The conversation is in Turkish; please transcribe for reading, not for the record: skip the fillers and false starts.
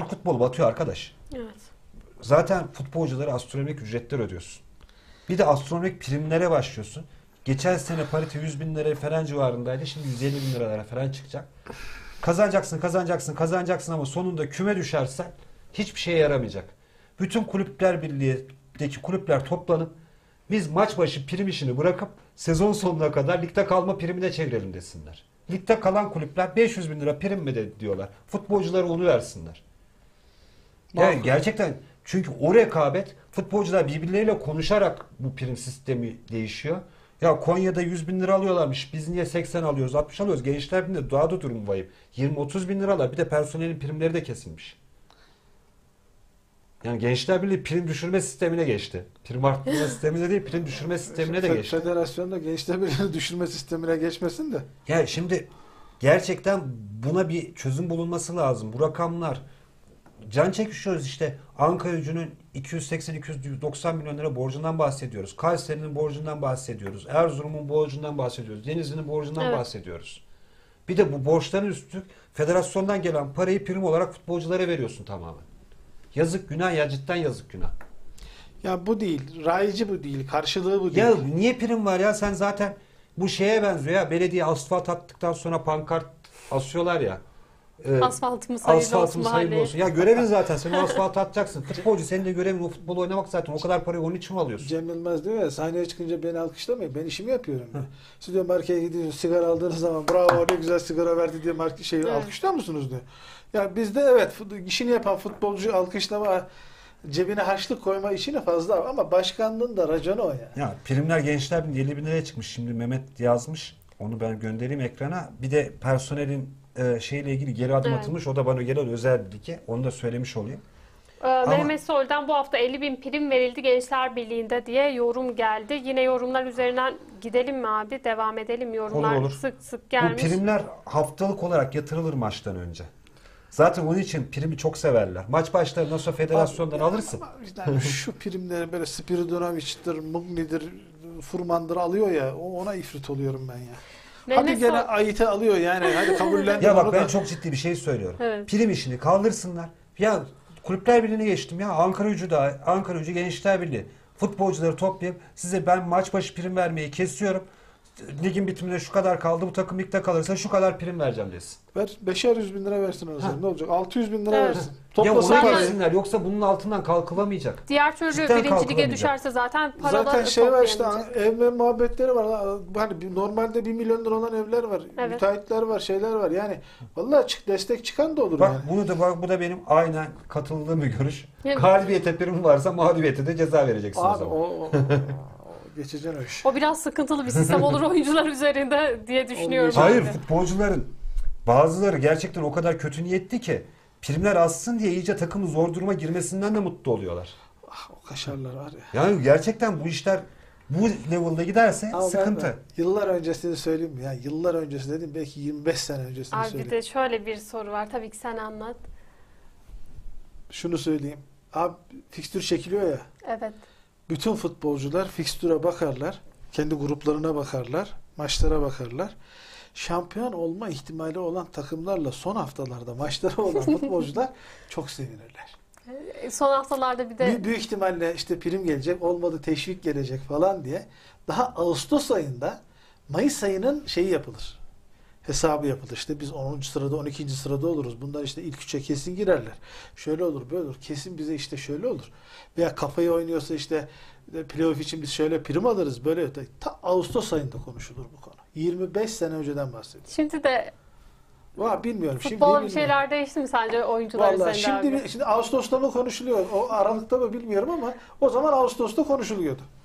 Türk futbolu batıyor arkadaş. Evet. Zaten futbolculara astronomik ücretler ödüyorsun. Bir de astronomik primlere başlıyorsun. Geçen sene parite 100 bin lira falan civarındaydı. Şimdi 150 bin liralara falan çıkacak. Kazanacaksın ama sonunda küme düşersen hiçbir şeye yaramayacak. Bütün Kulüpler Birliği'deki kulüpler toplanıp biz maç başı prim işini bırakıp sezon sonuna kadar ligde kalma primine çevirelim desinler. Ligde kalan kulüpler 500 bin lira prim mi de diyorlar. Futbolculara onu versinler. Yani gerçekten, çünkü o rekabet, futbolcular birbirleriyle konuşarak bu prim sistemi değişiyor. Ya Konya'da 100 bin lira alıyorlarmış. Biz niye 80 alıyoruz, 60 alıyoruz? Gençlerbirliği'nde daha da durum vahim. 20-30 bin liralar. Bir de personelin primleri de kesilmiş. Yani Gençlerbirliği prim düşürme sistemine geçti. Prim arttırma sistemine değil, prim düşürme sistemine de geçti. Federasyonda Gençlerbirliği düşürme sistemine geçmesin de. Yani şimdi gerçekten buna bir çözüm bulunması lazım. Bu rakamlar, can çekişiyoruz işte. Ankaragücü'nün 280-290 milyon lira borcundan bahsediyoruz. Kayseri'nin borcundan bahsediyoruz. Erzurum'un borcundan bahsediyoruz. Denizli'nin borcundan bahsediyoruz. Bir de bu borçların üstü federasyondan gelen parayı prim olarak futbolculara veriyorsun tamamen. Yazık günah ya, cidden yazık günah. Ya bu değil, rayici bu değil, karşılığı bu değil. Ya niye prim var ya, sen zaten bu şeye benziyor ya, belediye asfalt attıktan sonra pankart asıyorlar ya. Asfaltımız hayırlı olsun. Ya görevin zaten, sen asfalt atacaksın. Futbolcu senin de görevin o futbolu oynamak zaten, o kadar parayı onun için mi alıyorsun? Cem Yılmaz diyor ya, sahneye çıkınca beni alkışlamayın, ben işimi yapıyorum. Siz diyor markete gidiyorsunuz, sigara aldığınız zaman bravo ne güzel sigara verdi diye alkışlıyor musunuz diyor. Ya bizde evet, işini yapan futbolcu alkışlama, cebine harçlık koyma işini fazla, ama başkanlığın da raconu o ya. Ya primler Gençlerbirliği 50 bin liraya çıkmış, şimdi Mehmet yazmış, onu ben göndereyim ekrana. Bir de personelin şeyle ilgili geri adım atılmış, o da bana gelen özel bilgi ki, onu da söylemiş olayım. Mehmet Sol'dan bu hafta 50 bin prim verildi Gençlerbirliği'nde diye yorum geldi. Yine yorumlar üzerinden gidelim mi abi, devam edelim, yorumlar olur. Sık sık gelmiş. Bu primler haftalık olarak yatırılır maçtan önce. Zaten onun için primi çok severler. Maç başları nasıl federasyondan alırsın. Ama şu primleri böyle Spiridonoviç'tir, Mugni'dir, Furman'dır alıyor ya, ona ifrit oluyorum ben ya. Hadi gene ayete alıyor yani. Hadi kabullendim. Ya bak ben çok ciddi bir şey söylüyorum. Evet. Prim işini kaldırsınlar. Ya Kulüpler Birliği'ne geçtim ya. Ankaragücü Gençlerbirliği futbolcuları toplayıp size ben maç başı prim vermeyi kesiyorum. Ligin bitimine şu kadar kaldı. Bu takım ligde kalırsa şu kadar prim vereceğim desin. Ver. 500 bin lira versin o zaman. Ne olacak? 600 bin lira versin. Toplasın parasınlar. Yoksa bunun altından kalkılamayacak. Diğer türlü birinci lige düşerse zaten paralar zaten şey var işte, evler muhabbetleri var. Hani normalde 1 milyon lira olan evler var. Evet. Müteahhitler var, şeyler var. Yani vallahi destek çıkan da olur. Bak yani. Bu da benim aynen katıldığım bir görüş. Evet. Galibiyete prim varsa mağlubiyete de ceza vereceksin abi, o zaman. O biraz sıkıntılı bir sistem olur oyuncular üzerinde diye düşünüyorum. Hayır, futbolcuların bazıları gerçekten o kadar kötü niyetli ki primler azsın diye iyice takımı zor duruma girmesinden de mutlu oluyorlar. Ah, o kaşarlar var ya. Yani gerçekten bu işler bu level'da giderse sıkıntı. Yıllar öncesini söyleyeyim mi? Yani yıllar öncesi dedim, belki 25 sene öncesini söyleyeyim. Bir de şöyle bir soru var, tabii ki sen anlat. Şunu söyleyeyim. Abi fikstür çekiliyor ya. Evet. Bütün futbolcular fikstüre bakarlar, kendi gruplarına bakarlar, maçlara bakarlar. Şampiyon olma ihtimali olan takımlarla son haftalarda maçları olan futbolcular çok sevinirler. Son haftalarda bir de... Büyük ihtimalle işte prim gelecek, olmadı teşvik gelecek falan diye. Daha Ağustos ayında, Mayıs ayının şeyi yapılır. Hesabı yapılır. İşte biz 10. sırada, 12. sırada oluruz. Bunlar işte ilk 3'e kesin girerler. Şöyle olur, böyle olur. Kesin bize işte şöyle olur. Veya kafayı oynuyorsa işte playoff için biz şöyle prim alırız. Böyle ta Ağustos ayında konuşulur bu konu. 25 sene önceden bahsediyorum. Şimdi de bilmiyorum. Futbolda bir şeyler değişti mi sence oyuncular üzerinde? Şimdi Ağustos'ta mı konuşuluyor? O Aralık'ta mı bilmiyorum ama o zaman Ağustos'ta konuşuluyordu.